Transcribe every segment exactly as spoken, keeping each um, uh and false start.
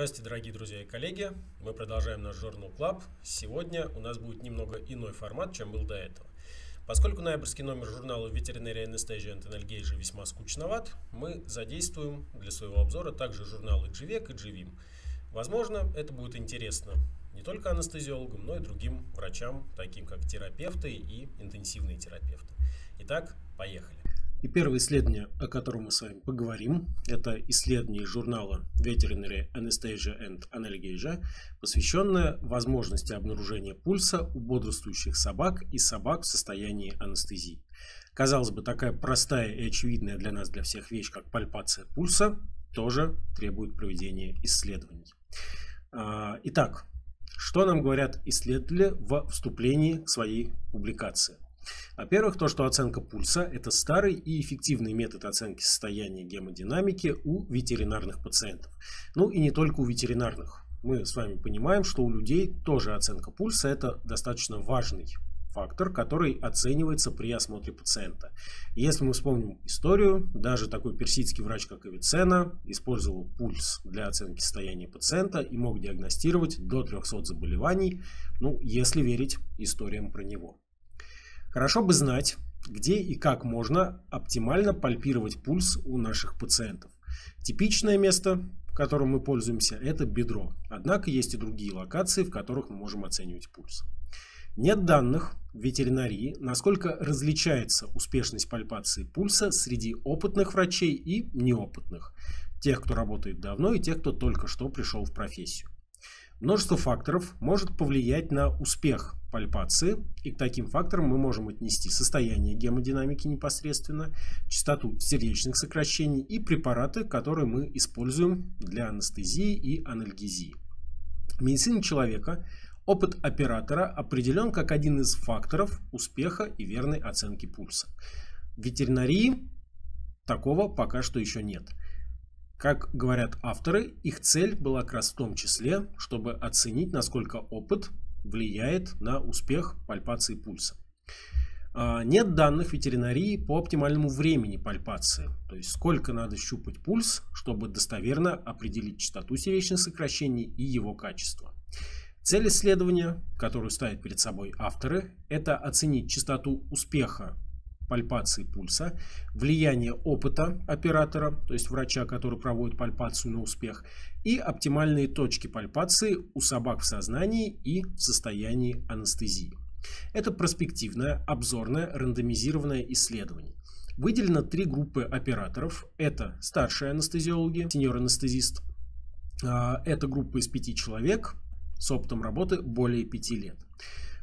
Здравствуйте, дорогие друзья и коллеги. Мы продолжаем наш Journal Club. Сегодня у нас будет немного иной формат, чем был до этого. Поскольку ноябрьский номер журнала Veterinary Anesthesia and Analgesia весьма скучноват, мы задействуем для своего обзора также журналы джей ви и си и джей ви и эм. Возможно, это будет интересно не только анестезиологам, но и другим врачам, таким как терапевты и интенсивные терапевты. Итак, поехали. И первое исследование, о котором мы с вами поговорим, это исследование журнала Veterinary Anesthesia and Analgesia, посвященное возможности обнаружения пульса у бодрствующих собак и собак в состоянии анестезии. Казалось бы, такая простая и очевидная для нас, для всех вещь, как пальпация пульса, тоже требует проведения исследований. Итак, что нам говорят исследователи во вступлении к своей публикации? Во-первых, то, что оценка пульса – это старый и эффективный метод оценки состояния гемодинамики у ветеринарных пациентов. Ну и не только у ветеринарных. Мы с вами понимаем, что у людей тоже оценка пульса – это достаточно важный фактор, который оценивается при осмотре пациента. Если мы вспомним историю, даже такой персидский врач, как Авиценна, использовал пульс для оценки состояния пациента и мог диагностировать до трёхсот заболеваний, ну, если верить историям про него. Хорошо бы знать, где и как можно оптимально пальпировать пульс у наших пациентов. Типичное место, которым мы пользуемся, это бедро. Однако есть и другие локации, в которых мы можем оценивать пульс. Нет данных в ветеринарии, насколько различается успешность пальпации пульса среди опытных врачей и неопытных, тех, кто работает давно, и тех, кто только что пришел в профессию. Множество факторов может повлиять на успех пальпации, и к таким факторам мы можем отнести состояние гемодинамики непосредственно, частоту сердечных сокращений и препараты, которые мы используем для анестезии и анальгезии. В медицине человека опыт оператора определен как один из факторов успеха и верной оценки пульса. В ветеринарии такого пока что еще нет. Как говорят авторы, их цель была как раз в том числе, чтобы оценить, насколько опыт влияет на успех пальпации пульса. Нет данных ветеринарии по оптимальному времени пальпации, то есть сколько надо щупать пульс, чтобы достоверно определить частоту сердечных сокращений и его качество. Цель исследования, которую ставят перед собой авторы, это оценить частоту успеха пальпации пульса, влияние опыта оператора, то есть врача, который проводит пальпацию на успех, и оптимальные точки пальпации у собак в сознании и в состоянии анестезии. Это перспективное, обзорное, рандомизированное исследование. Выделено три группы операторов. Это старшие анестезиологи, сеньор-анестезист. Это группа из пяти человек с опытом работы более пяти лет.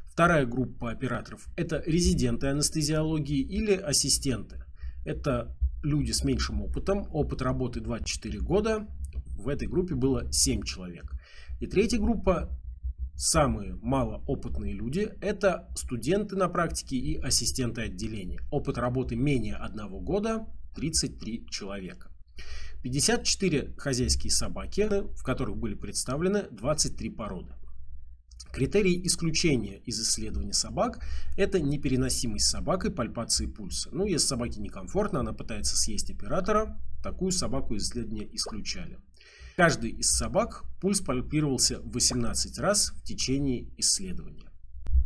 Вторая группа операторов – это резиденты анестезиологии или ассистенты. Это люди с меньшим опытом, опыт работы двадцать четыре года. В этой группе было семь человек. И третья группа – самые малоопытные люди. Это студенты на практике и ассистенты отделения. Опыт работы менее одного года – тридцать три человека. пятьдесят четыре хозяйские собаки, в которых были представлены двадцать три породы. Критерий исключения из исследования собак – это непереносимость собакой пальпации пульса. Ну, если собаке некомфортно, она пытается съесть оператора, такую собаку из исследования исключали. Каждый из собак пульс пальпировался восемнадцать раз в течение исследования.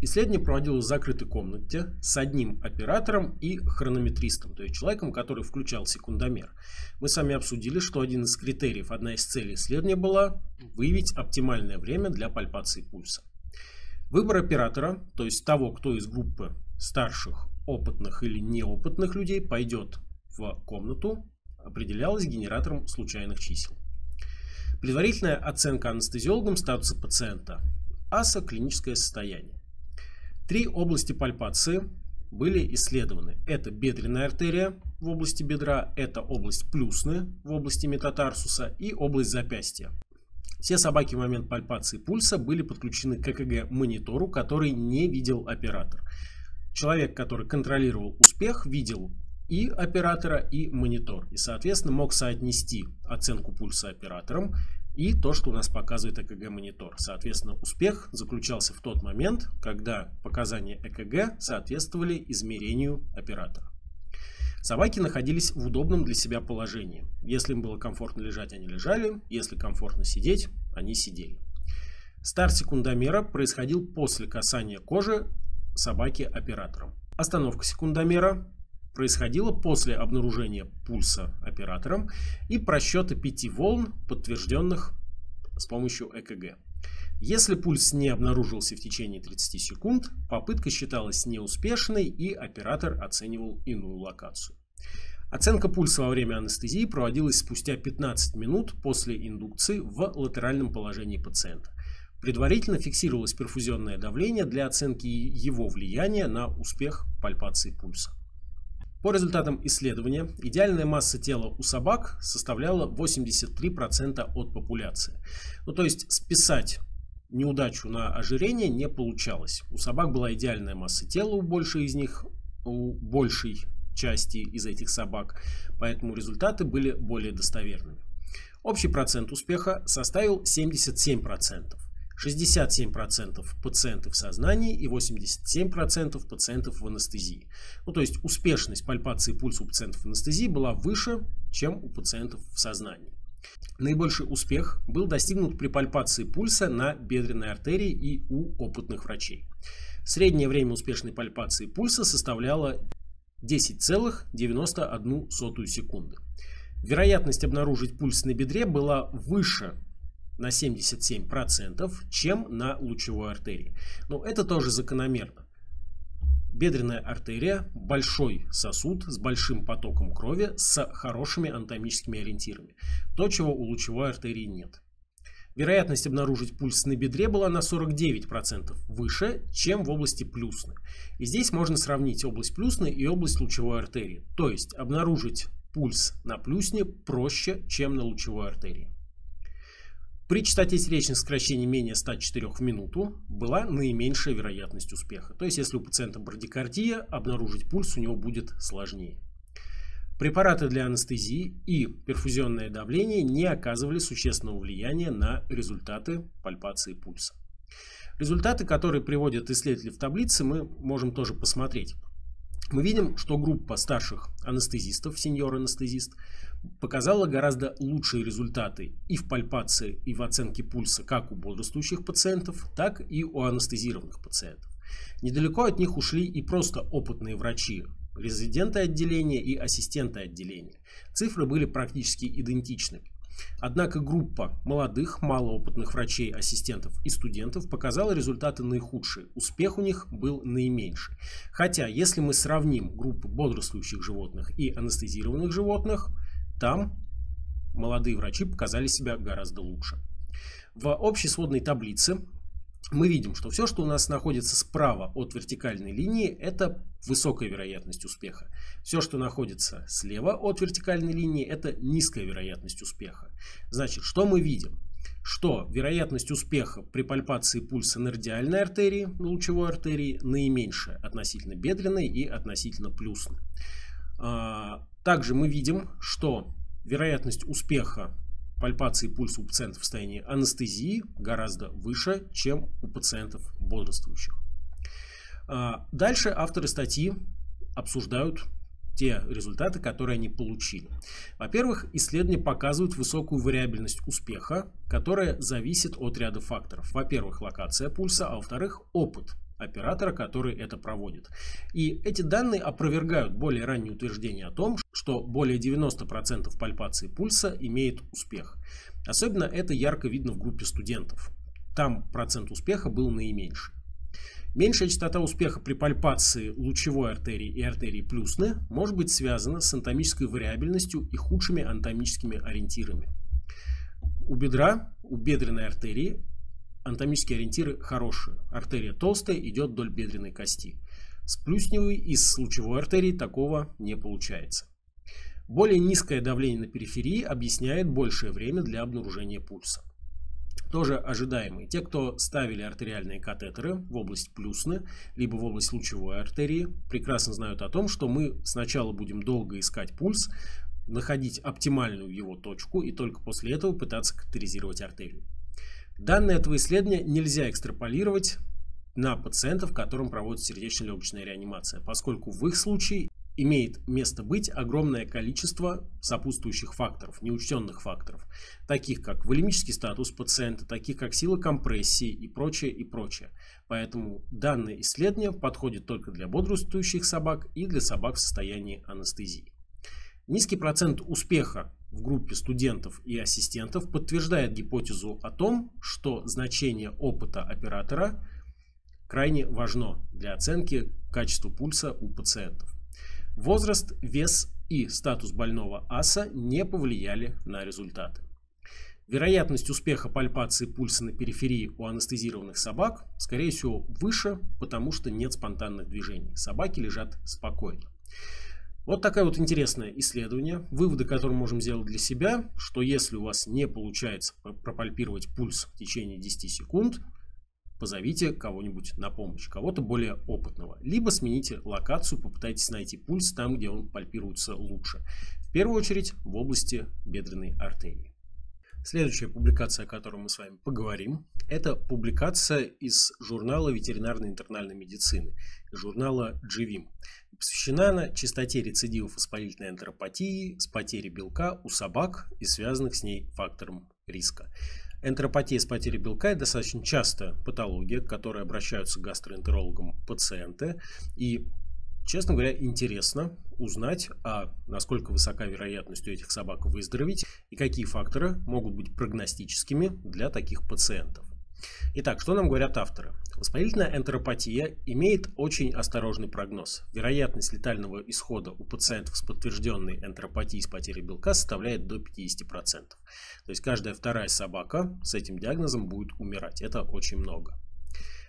Исследование проводилось в закрытой комнате с одним оператором и хронометристом, то есть человеком, который включал секундомер. Мы с вами обсудили, что один из критериев, одна из целей исследования была выявить оптимальное время для пальпации пульса. Выбор оператора, то есть того, кто из группы старших, опытных или неопытных людей пойдет в комнату, определялась генератором случайных чисел. Предварительная оценка анестезиологом статуса пациента, АСА, клиническое состояние. Три области пальпации были исследованы. Это бедренная артерия в области бедра, это область плюсны в области метатарсуса и область запястья. Все собаки в момент пальпации пульса были подключены к ЭКГ-монитору, который не видел оператор. Человек, который контролировал успех, видел и оператора, и монитор. И, соответственно, мог соотнести оценку пульса оператором и то, что у нас показывает ЭКГ-монитор. Соответственно, успех заключался в тот момент, когда показания ЭКГ соответствовали измерению оператора. Собаки находились в удобном для себя положении. Если им было комфортно лежать, они лежали. Если комфортно сидеть, они сидели. Старт секундомера происходил после касания кожи собаки оператором. Остановка секундомера происходила после обнаружения пульса оператором и просчета пяти волн, подтвержденных с помощью ЭКГ. Если пульс не обнаружился в течение тридцати секунд, попытка считалась неуспешной и оператор оценивал иную локацию. Оценка пульса во время анестезии проводилась спустя пятнадцать минут после индукции в латеральном положении пациента. Предварительно фиксировалось перфузионное давление для оценки его влияния на успех пальпации пульса. По результатам исследования, идеальная масса тела у собак составляла восемьдесят три процента от популяции. Ну, то есть списать неудачу на ожирение не получалось. У собак была идеальная масса тела у большей из них, у большей части из этих собак, поэтому результаты были более достоверными. Общий процент успеха составил семьдесят семь процентов. шестьдесят семь процентов пациентов в сознании и восемьдесят семь процентов пациентов в анестезии. Ну, то есть успешность пальпации пульса у пациентов в анестезии была выше, чем у пациентов в сознании. Наибольший успех был достигнут при пальпации пульса на бедренной артерии и у опытных врачей. Среднее время успешной пальпации пульса составляло десять целых девяносто одну сотую секунды. Вероятность обнаружить пульс на бедре была выше на семьдесят семь процентов, чем на лучевой артерии. Но это тоже закономерно. Бедренная артерия – большой сосуд с большим потоком крови с хорошими анатомическими ориентирами. То, чего у лучевой артерии нет. Вероятность обнаружить пульс на бедре была на сорок девять процентов выше, чем в области плюсны. И здесь можно сравнить область плюсны и область лучевой артерии. То есть обнаружить пульс на плюсне проще, чем на лучевой артерии. При частоте сердечных сокращений менее ста четырёх в минуту была наименьшая вероятность успеха. То есть, если у пациента брадикардия, обнаружить пульс у него будет сложнее. Препараты для анестезии и перфузионное давление не оказывали существенного влияния на результаты пальпации пульса. Результаты, которые приводят исследователи в таблице, мы можем тоже посмотреть. Мы видим, что группа старших анестезистов, сеньор-анестезист, показала гораздо лучшие результаты и в пальпации, и в оценке пульса как у бодрствующих пациентов, так и у анестезированных пациентов. Недалеко от них ушли и просто опытные врачи, резиденты отделения и ассистенты отделения. Цифры были практически идентичны. Однако группа молодых, малоопытных врачей, ассистентов и студентов показала результаты наихудшие. Успех у них был наименьший. Хотя, если мы сравним группы бодрствующих животных и анестезированных животных, там молодые врачи показали себя гораздо лучше. В общей сводной таблице мы видим, что все, что у нас находится справа от вертикальной линии, это высокая вероятность успеха. Все, что находится слева от вертикальной линии, это низкая вероятность успеха. Значит, что мы видим? Что вероятность успеха при пальпации пульса на радиальной артерии, на лучевой артерии, наименьшая относительно бедренной и относительно плюсной. Также мы видим, что вероятность успеха пальпации пульса у пациентов в состоянии анестезии гораздо выше, чем у пациентов бодрствующих. Дальше авторы статьи обсуждают те результаты, которые они получили. Во-первых, исследования показывают высокую вариабельность успеха, которая зависит от ряда факторов. Во-первых, локация пульса, а во-вторых, опыт оператора, который это проводит. И эти данные опровергают более ранние утверждения о том, что более девяноста процентов пальпации пульса имеет успех. Особенно это ярко видно в группе студентов. Там процент успеха был наименьший. Меньшая частота успеха при пальпации лучевой артерии и артерии плюсны может быть связана с анатомической вариабельностью и худшими анатомическими ориентирами. У бедра, у бедренной артерии анатомические ориентиры хорошие. Артерия толстая, идет вдоль бедренной кости. С плюсневой и с лучевой артерией такого не получается. Более низкое давление на периферии объясняет большее время для обнаружения пульса. Тоже ожидаемые. Те, кто ставили артериальные катетеры в область плюсны, либо в область лучевой артерии, прекрасно знают о том, что мы сначала будем долго искать пульс, находить оптимальную его точку и только после этого пытаться катетеризировать артерию. Данные этого исследования нельзя экстраполировать на пациентов, которым проводится сердечно-легочная реанимация, поскольку в их случае имеет место быть огромное количество сопутствующих факторов, неучтенных факторов, таких как волемический статус пациента, таких как сила компрессии и прочее, и прочее. Поэтому данное исследование подходит только для бодрствующих собак и для собак в состоянии анестезии. Низкий процент успеха в группе студентов и ассистентов подтверждает гипотезу о том, что значение опыта оператора крайне важно для оценки качества пульса у пациентов. Возраст, вес и статус больного аса не повлияли на результаты. Вероятность успеха пальпации пульса на периферии у анестезированных собак, скорее всего, выше, потому что нет спонтанных движений. Собаки лежат спокойно. Вот такое вот интересное исследование, выводы, которые можем сделать для себя, что если у вас не получается пропальпировать пульс в течение десяти секунд, позовите кого-нибудь на помощь, кого-то более опытного. Либо смените локацию, попытайтесь найти пульс там, где он пальпируется лучше. В первую очередь в области бедренной артерии. Следующая публикация, о которой мы с вами поговорим, это публикация из журнала ветеринарной интернальной медицины, журнала джей ви и эм. Посвящена она частоте рецидивов воспалительной энтеропатии с потерей белка у собак и связанных с ней фактором риска. Энтеропатия с потерей белка – это достаточно частая патология, к которой обращаются к гастроэнтерологам пациенты. И, честно говоря, интересно узнать, а насколько высока вероятность у этих собак выздороветь и какие факторы могут быть прогностическими для таких пациентов. Итак, что нам говорят авторы? Воспалительная энтеропатия имеет очень осторожный прогноз. Вероятность летального исхода у пациентов с подтвержденной энтеропатией с потерей белка составляет до пятидесяти процентов. То есть каждая вторая собака с этим диагнозом будет умирать. Это очень много.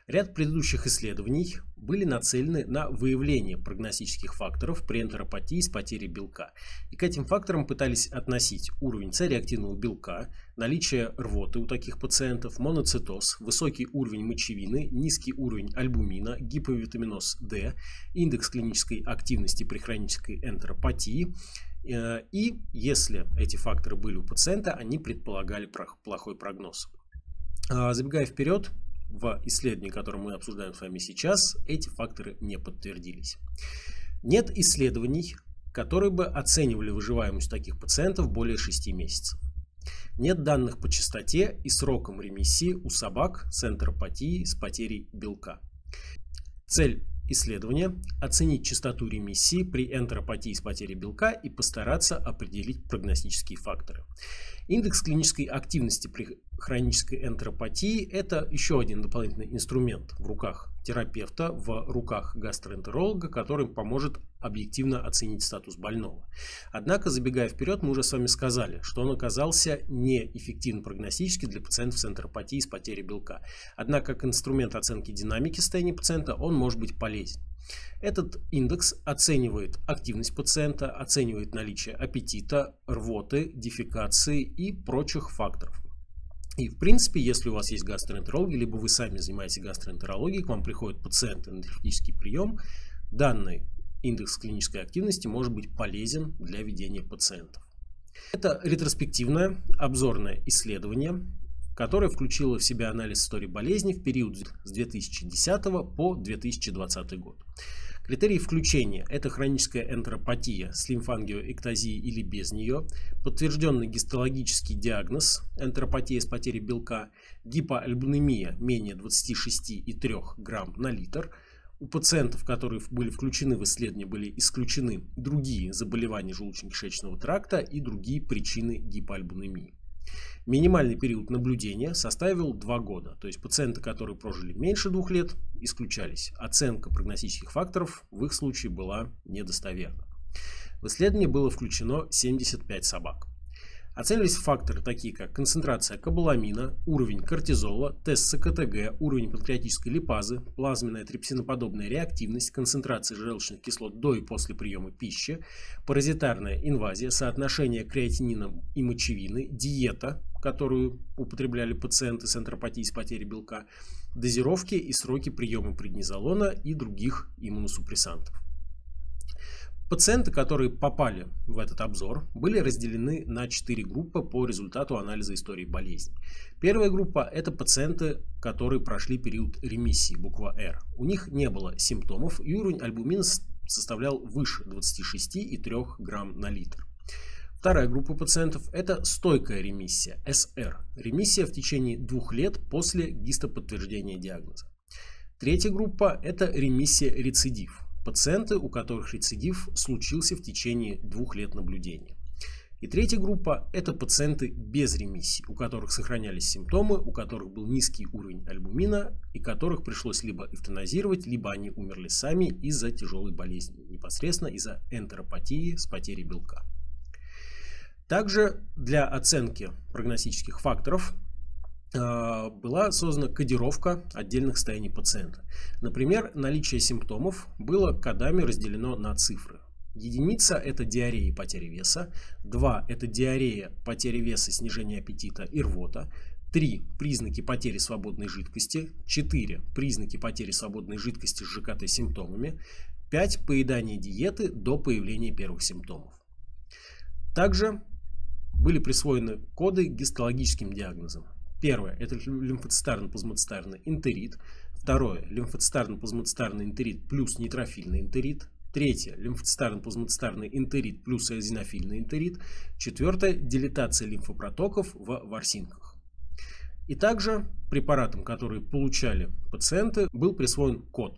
Ряд предыдущих исследований были нацелены на выявление прогностических факторов при энтеропатии с потерей белка. И к этим факторам пытались относить уровень С-реактивного белка, наличие рвоты у таких пациентов, моноцитоз, высокий уровень мочевины, низкий уровень альбумина, гиповитаминоз D, индекс клинической активности при хронической энтеропатии. И если эти факторы были у пациента, они предполагали плохой прогноз. Забегая вперед, в исследовании, которое мы обсуждаем с вами сейчас, эти факторы не подтвердились. Нет исследований, которые бы оценивали выживаемость таких пациентов более шести месяцев. Нет данных по частоте и срокам ремиссии у собак с энтеропатией с потерей белка. Цель исследования – оценить частоту ремиссии при энтеропатии с потерей белка и постараться определить прогностические факторы. Индекс клинической активности при хронической энтеропатии – это еще один дополнительный инструмент в руках терапевта, в руках гастроэнтеролога, который поможет объективно оценить статус больного. Однако, забегая вперед, мы уже с вами сказали, что он оказался неэффективно прогностически для пациентов с энтеропатией с потерей белка. Однако, как инструмент оценки динамики состояния пациента, он может быть полезен. Этот индекс оценивает активность пациента, оценивает наличие аппетита, рвоты, дефекации и прочих факторов. И в принципе, если у вас есть гастроэнтерологи, либо вы сами занимаетесь гастроэнтерологией, к вам приходят пациенты на терапевтический прием, данный индекс клинической активности может быть полезен для ведения пациентов. Это ретроспективное обзорное исследование, которая включила в себя анализ истории болезни в период с две тысячи десятого по две тысячи двадцатый год. Критерии включения – это хроническая энтеропатия с лимфангиоэктазией или без нее, подтвержденный гистологический диагноз энтеропатия с потерей белка, гипоальбуминемия менее двадцати шести и трёх десятых грамм на литр. У пациентов, которые были включены в исследование, были исключены другие заболевания желудочно-кишечного тракта и другие причины гипоальбуминемии. Минимальный период наблюдения составил два года, то есть пациенты, которые прожили меньше двух лет, исключались. Оценка прогностических факторов в их случае была недостоверна. В исследование было включено семьдесят пять собак. Оценивались факторы такие, как концентрация кобаламина, уровень кортизола, тест С К Т Г, уровень панкреатической липазы, плазменная трипсиноподобная реактивность, концентрация желчных кислот до и после приема пищи, паразитарная инвазия, соотношение креатинина и мочевины, диета, которую употребляли пациенты с энтеропатией с потерей белка, дозировки и сроки приема преднизолона и других иммуносупрессантов. Пациенты, которые попали в этот обзор, были разделены на четыре группы по результату анализа истории болезни. Первая группа – это пациенты, которые прошли период ремиссии, буква Р. У них не было симптомов, и уровень альбумина составлял выше двадцати шести и трёх грамм на литр. Вторая группа пациентов – это стойкая ремиссия, эс эр. Ремиссия в течение двух лет после гистоподтверждения диагноза. Третья группа – это ремиссия-рецидив. Пациенты, у которых рецидив случился в течение двух лет наблюдения. И третья группа – это пациенты без ремиссии, у которых сохранялись симптомы, у которых был низкий уровень альбумина и которых пришлось либо эвтаназировать, либо они умерли сами из-за тяжелой болезни, непосредственно из-за энтеропатии с потерей белка. Также для оценки прогностических факторов была создана кодировка отдельных состояний пациента. Например, наличие симптомов было кодами разделено на цифры. Единица – это диарея и потеря веса, два – это диарея, потеря веса, снижение аппетита и рвота, три – признаки потери свободной жидкости, четыре – признаки потери свободной жидкости с жэ ка тэ-симптомами, пять – поедание диеты до появления первых симптомов. Также были присвоены коды гистологическим диагнозам. Первое – это лимфоцитарно-плазмоцитарный энтерит, второе – лимфоцитарно-плазмоцитарный энтерит плюс нейтрофильный энтерит, третье – лимфоцитарно-плазмоцитарный энтерит плюс эозинофильный энтерит. Четвертое – дилатация лимфопротоков в ворсинках. И также препаратам, которые получали пациенты, был присвоен код.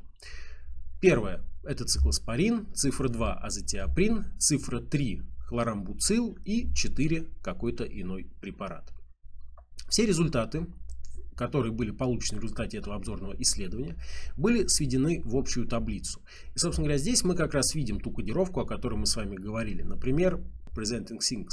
Первое – это циклоспорин, цифра два – азотиоприн, цифра три – хлорамбуцил и четыре – какой-то иной препарат. Все результаты, которые были получены в результате этого обзорного исследования, были сведены в общую таблицу. И, собственно говоря, здесь мы как раз видим ту кодировку, о которой мы с вами говорили. Например, Presenting Things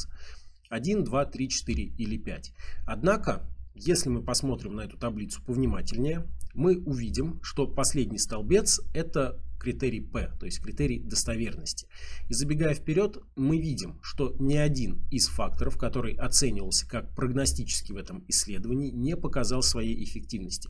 один, два, три, четыре или пять. Однако, если мы посмотрим на эту таблицу повнимательнее, мы увидим, что последний столбец – это критерий P, то есть критерий достоверности. И забегая вперед, мы видим, что ни один из факторов, который оценивался как прогностический в этом исследовании, не показал своей эффективности.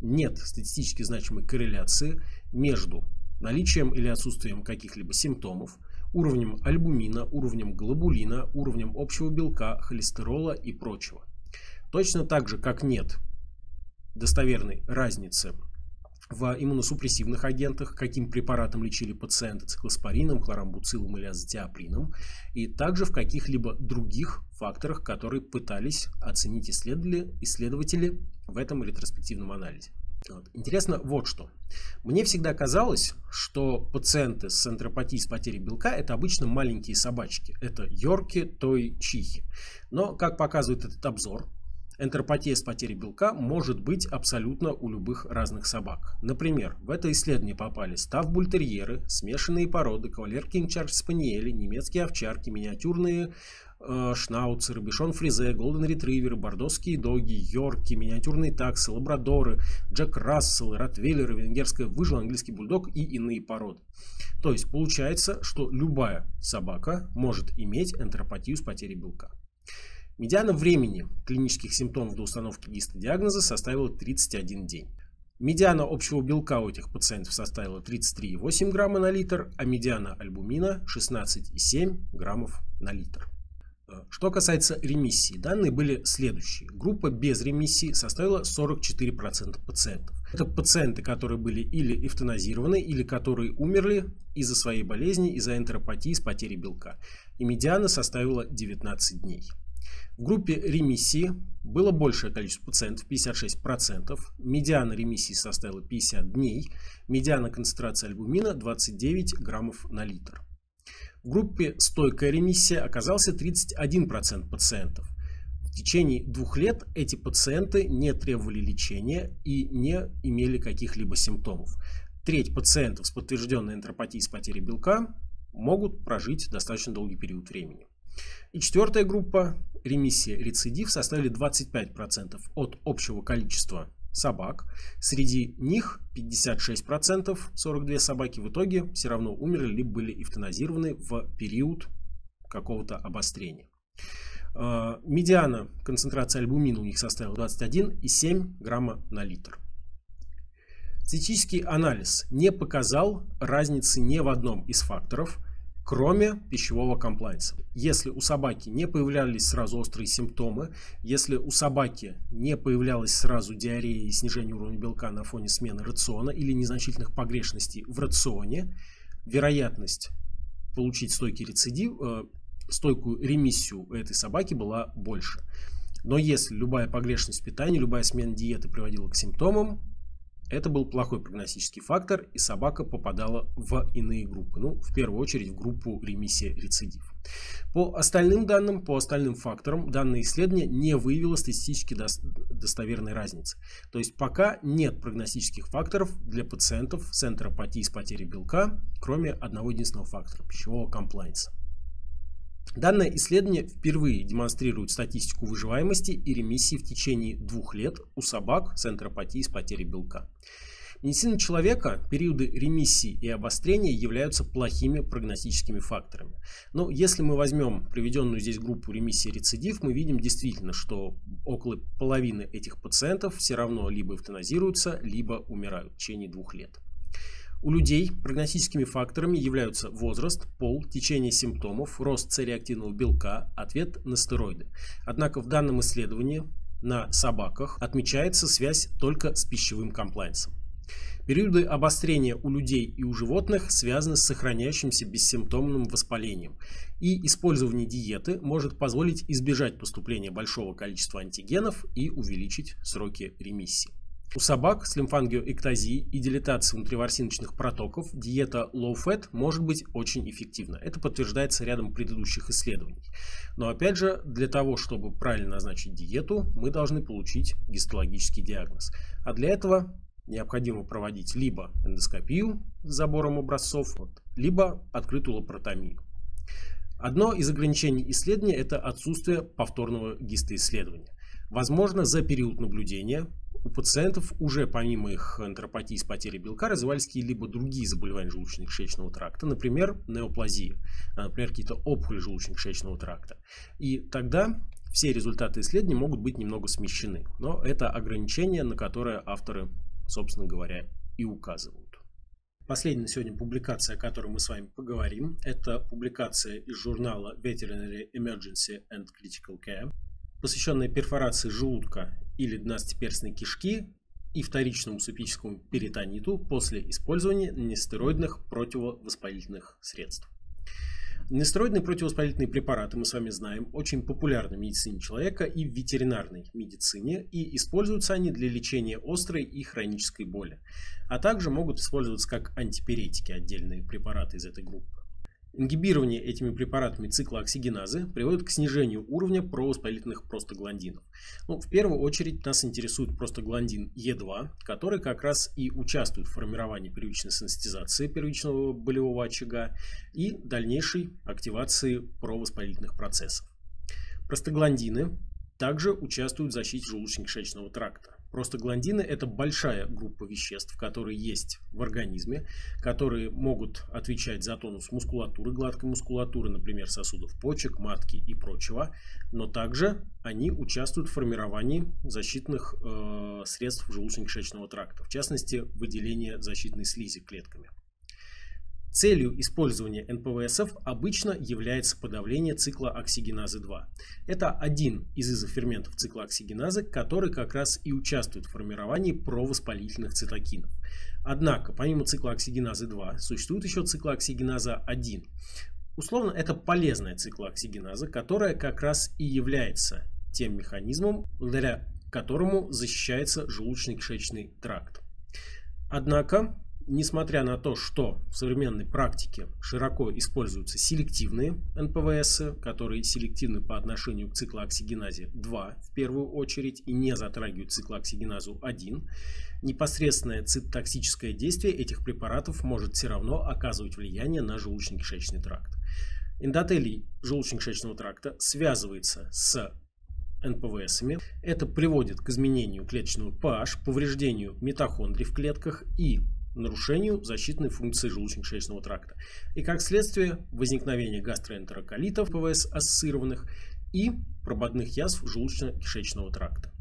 Нет статистически значимой корреляции между наличием или отсутствием каких-либо симптомов, уровнем альбумина, уровнем глобулина, уровнем общего белка, холестерола и прочего. Точно так же, как нет достоверной разницы в иммуносупрессивных агентах, каким препаратом лечили пациента, циклоспорином, хлорамбуцилом или азотиоприном, и также в каких-либо других факторах, которые пытались оценить исследователи, исследователи в этом ретроспективном анализе. Вот. Интересно вот что. Мне всегда казалось, что пациенты с энтеропатией с потерей белка – это обычно маленькие собачки. Это йорки, той, чихи. Но, как показывает этот обзор, энтеропатия с потерей белка может быть абсолютно у любых разных собак. Например, в это исследование попали ставбультерьеры, смешанные породы, кавалер-кинг-чарльз-спаниели, немецкие овчарки, миниатюрные э, шнауцеры, бишон-фризе, голден-ретриверы, бордосские доги, йорки, миниатюрные таксы, лабрадоры, джек-расселы, ротвейлеры, венгерская выжила, английский бульдог и иные породы. То есть получается, что любая собака может иметь энтеропатию с потерей белка. Медиана времени клинических симптомов до установки гистодиагноза составила тридцать один день. Медиана общего белка у этих пациентов составила тридцать три и восемь грамма на литр, а медиана альбумина шестнадцать и семь граммов на литр. Что касается ремиссии, данные были следующие. Группа без ремиссии составила сорок четыре процента пациентов. Это пациенты, которые были или эвтаназированы, или которые умерли из-за своей болезни, из-за энтеропатии с потерей белка. И медиана составила девятнадцать дней. В группе ремиссии было большее количество пациентов, пятьдесят шесть процентов. Медиана ремиссии составила пятьдесят дней. Медиана концентрации альбумина двадцать девять граммов на литр. В группе стойкая ремиссия оказался тридцать один процент пациентов. В течение двух лет эти пациенты не требовали лечения и не имели каких-либо симптомов. Треть пациентов с подтвержденной энтеропатией с потерей белка могут прожить достаточно долгий период времени. И четвертая группа, ремиссия-рецидив, составили двадцать пять процентов от общего количества собак. Среди них пятьдесят шесть процентов, сорок две собаки, в итоге все равно умерли либо были эвтаназированы в период какого-то обострения. Медиана концентрации альбумина у них составила двадцать один и семь грамма на литр. Статистический анализ не показал разницы ни в одном из факторов, кроме пищевого комплайнса. Если у собаки не появлялись сразу острые симптомы, если у собаки не появлялась сразу диарея и снижение уровня белка на фоне смены рациона или незначительных погрешностей в рационе, вероятность получить стойкий рецидив, э, стойкую ремиссию этой собаки была больше. Но если любая погрешность питания, любая смена диеты приводила к симптомам, это был плохой прогностический фактор, и собака попадала в иные группы. Ну, в первую очередь, в группу ремиссия-рецидив. По остальным данным, по остальным факторам, данное исследование не выявило статистически достоверной разницы. То есть пока нет прогностических факторов для пациентов с энтеропатией с потерей белка, кроме одного единственного фактора – пищевого комплайнса. Данное исследование впервые демонстрирует статистику выживаемости и ремиссии в течение двух лет у собак с энтеропатией с потерей белка. Медицина человека, периоды ремиссии и обострения являются плохими прогностическими факторами. Но если мы возьмем приведенную здесь группу ремиссия-рецидив, мы видим действительно, что около половины этих пациентов все равно либо эвтаназируются, либо умирают в течение двух лет. У людей прогностическими факторами являются возраст, пол, течение симптомов, рост С-реактивного белка, ответ на стероиды. Однако в данном исследовании на собаках отмечается связь только с пищевым комплайнсом. Периоды обострения у людей и у животных связаны с сохраняющимся бессимптомным воспалением, и использование диеты может позволить избежать поступления большого количества антигенов и увеличить сроки ремиссии. У собак с лимфангиоэктазией и дилатацией внутриварсиночных протоков диета лоу-фэт может быть очень эффективна. Это подтверждается рядом предыдущих исследований. Но опять же, для того, чтобы правильно назначить диету, мы должны получить гистологический диагноз. А для этого необходимо проводить либо эндоскопию с забором образцов, либо открытую лапаротомию. Одно из ограничений исследования – это отсутствие повторного гистоисследования. Возможно, за период наблюдения у пациентов уже помимо их энтеропатии с потерей белка развивались какие-либо другие заболевания желудочно-кишечного тракта, например, неоплазия, например, какие-то опухоли желудочно-кишечного тракта. И тогда все результаты исследований могут быть немного смещены. Но это ограничение, на которое авторы, собственно говоря, и указывают. Последняя сегодня публикация, о которой мы с вами поговорим, это публикация из журнала Veterinary Emergency and Critical Care, посвященная перфорации желудка или двенадцатиперстной кишки и вторичному сепическому перитониту после использования нестероидных противовоспалительных средств. Нестероидные противовоспалительные препараты, мы с вами знаем, очень популярны в медицине человека и в ветеринарной медицине, и используются они для лечения острой и хронической боли, а также могут использоваться как антипиретики, отдельные препараты из этой группы. Ингибирование этими препаратами цикла оксигеназы приводит к снижению уровня провоспалительных простагландинов. Ну, в первую очередь нас интересует простагландин Е два, который как раз и участвует в формировании первичной сенситизации первичного болевого очага и дальнейшей активации провоспалительных процессов. Простагландины также участвуют в защите желудочно-кишечного тракта. Простагландины – это большая группа веществ, которые есть в организме, которые могут отвечать за тонус мускулатуры, гладкой мускулатуры, например, сосудов почек, матки и прочего, но также они участвуют в формировании защитных э, средств желудочно-кишечного тракта, в частности, выделение защитной слизи клетками. Целью использования эн пэ вэ эс эф обычно является подавление цикла оксигеназы два. Это один из изоферментов цикла оксигеназы, который как раз и участвует в формировании провоспалительных цитокинов. Однако, помимо цикла оксигеназы два, существует еще циклооксигеназа один. Условно, это полезная циклооксигеназа, которая как раз и является тем механизмом, благодаря которому защищается желудочно-кишечный тракт. Однако, несмотря на то, что в современной практике широко используются селективные эн пэ вэ эс, которые селективны по отношению к циклооксигеназе два в первую очередь и не затрагивают циклооксигеназу один, непосредственное цитотоксическое действие этих препаратов может все равно оказывать влияние на желудочно-кишечный тракт. Эндотелий желудочно-кишечного тракта связывается с эн пэ вэ эсами. Это приводит к изменению клеточного пэ аш, повреждению митохондрий в клетках и нарушению защитной функции желудочно-кишечного тракта и, как следствие, возникновение гастроэнтероколитов, эн пэ вэ эс-ассоциированных и прободных язв желудочно-кишечного тракта.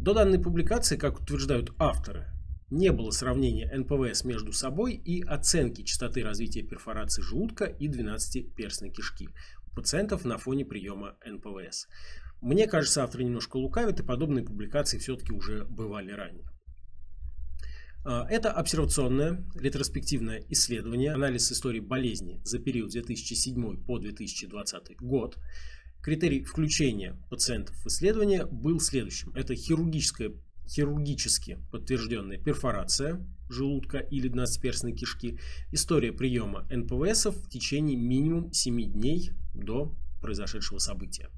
До данной публикации, как утверждают авторы, не было сравнения эн пэ вэ эс между собой и оценки частоты развития перфорации желудка и двенадцатиперстной кишки у пациентов на фоне приема эн пэ вэ эс. Мне кажется, авторы немножко лукавят, и подобные публикации все-таки уже бывали ранее. Это обсервационное ретроспективное исследование, анализ истории болезни за период две тысячи седьмой по две тысячи двадцатый год. Критерий включения пациентов в исследование был следующим. Это хирургическая, хирургически подтвержденная перфорация желудка или двенадцатиперстной кишки, история приема эн пэ вэ эсов в течение минимум семи дней до произошедшего события.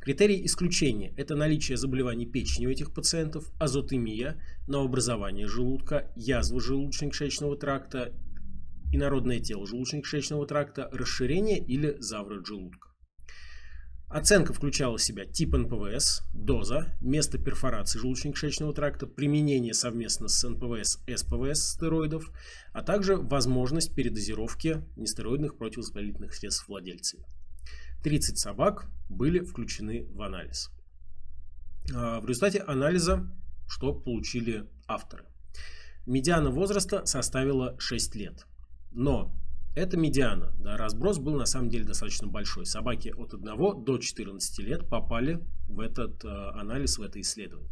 Критерий исключения – это наличие заболеваний печени у этих пациентов, азотемия, новообразование желудка, язва желудочно-кишечного тракта, инородное тело желудочно-кишечного тракта, расширение или заврыв желудка. Оценка включала в себя тип эн пэ вэ эс, доза, место перфорации желудочно-кишечного тракта, применение совместно с эн пэ вэ эс-эс пэ вэ эс стероидов, а также возможность передозировки нестероидных противовоспалительных средств владельцами. тридцать собак были включены в анализ. В результате анализа что получили авторы? Медиана возраста составила шесть лет. Но эта медиана, да, разброс был на самом деле достаточно большой. Собаки от одного до четырнадцати лет попали в этот анализ, в это исследование.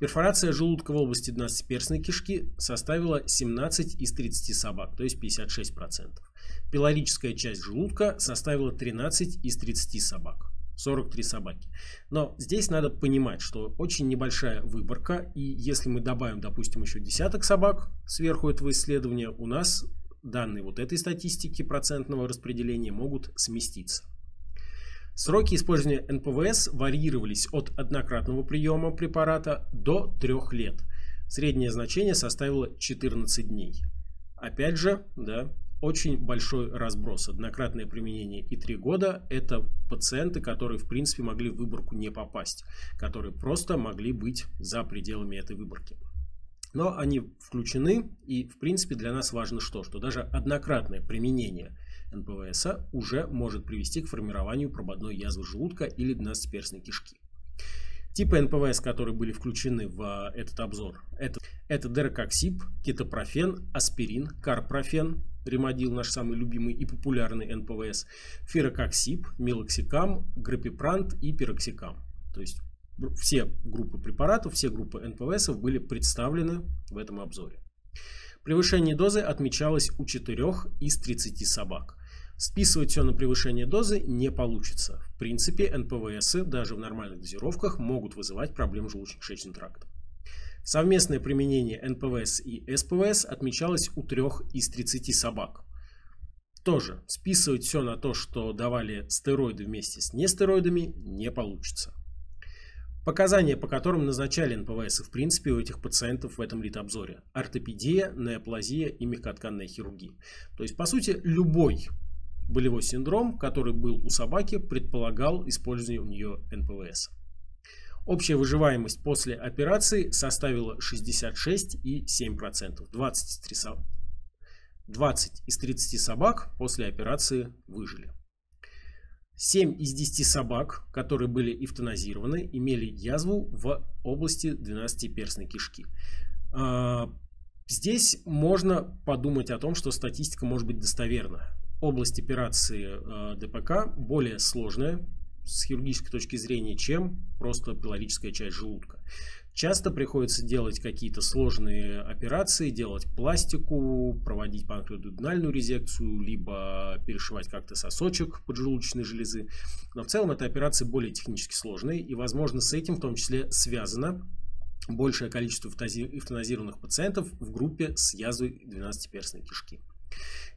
Перфорация желудка в области двенадцатиперстной кишки составила семнадцать из тридцати собак, то есть пятьдесят шесть процентов. Пилорическая часть желудка составила тринадцать из тридцати собак, сорок три собаки. Но здесь надо понимать, что очень небольшая выборка, и если мы добавим, допустим, еще десяток собак сверху этого исследования, у нас данные вот этой статистики процентного распределения могут сместиться. Сроки использования эн пэ вэ эс варьировались от однократного приема препарата до трёх лет. Среднее значение составило четырнадцать дней. Опять же, да, очень большой разброс. Однократное применение и три года – это пациенты, которые, в принципе, могли в выборку не попасть, которые просто могли быть за пределами этой выборки. Но они включены, и, в принципе, для нас важно что? Что даже однократное применение эн пэ вэ эса уже может привести к формированию прободной язвы желудка или двенадцатиперстной кишки. Типы эн пэ вэ эс, которые были включены в этот обзор, это, это дерококсиб, кетопрофен, аспирин, карпрофен, Римадил, наш самый любимый и популярный эн пэ вэ эс, фирококсиб, мелоксикам, гриппепрант и пироксикам. То есть все группы препаратов, все группы эн пэ вэ эсов были представлены в этом обзоре. Превышение дозы отмечалось у четырёх из тридцати собак. Списывать все на превышение дозы не получится. В принципе, эн пэ вэ эсы даже в нормальных дозировках могут вызывать проблемы желудочно-кишечного тракта. Совместное применение эн пэ вэ эс и эс пэ вэ эс отмечалось у трёх из тридцати собак. Тоже списывать все на то, что давали стероиды вместе с нестероидами, не получится. Показания, по которым назначали эн пэ вэ эс, в принципе, у этих пациентов в этом литобзоре. Ортопедия, неоплазия и мягкотканная хирургия. То есть, по сути, любой болевой синдром, который был у собаки, предполагал использование у нее эн пэ вэ эса. Общая выживаемость после операции составила шестьдесят шесть и семь десятых процента. двадцать из тридцати собак после операции выжили. семь из десяти собак, которые были эвтаназированы, имели язву в области двенадцатиперстной кишки. Здесь можно подумать о том, что статистика может быть достоверна. Область операции дэ пэ ка более сложная с хирургической точки зрения, чем просто пилорическая часть желудка. Часто приходится делать какие-то сложные операции, делать пластику, проводить панкреатоденальную резекцию, либо перешивать как-то сосочек поджелудочной железы. Но в целом эта операция более технически сложная, и, возможно, с этим в том числе связано большее количество эвтаназированных пациентов в группе с язвой двенадцатиперстной кишки.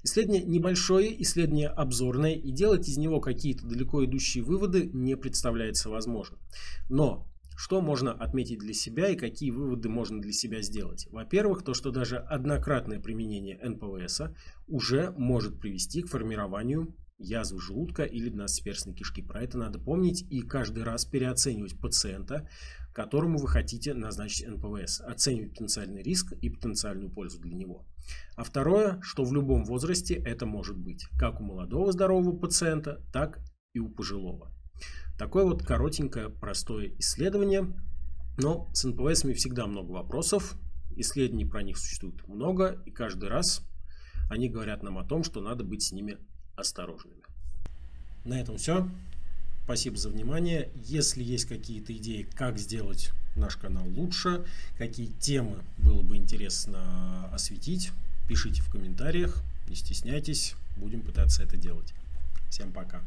Исследование небольшое, исследование обзорное, и делать из него какие-то далеко идущие выводы не представляется возможным. Но что можно отметить для себя и какие выводы можно для себя сделать? Во-первых, то, что даже однократное применение эн пэ вэ эса уже может привести к формированию язвы желудка или двенадцатиперстной кишки. Про это надо помнить и каждый раз переоценивать пациента, которому вы хотите назначить эн пэ вэ эс, оценивать потенциальный риск и потенциальную пользу для него. А второе, что в любом возрасте это может быть, как у молодого здорового пациента, так и у пожилого. Такое вот коротенькое, простое исследование. Но с эн пэ вэ эсами всегда много вопросов, исследований про них существует много, и каждый раз они говорят нам о том, что надо быть с ними осторожными. На этом все. Спасибо за внимание. Если есть какие-то идеи, как сделать наш канал лучше, какие темы было бы интересно осветить, пишите в комментариях, не стесняйтесь, будем пытаться это делать. Всем пока!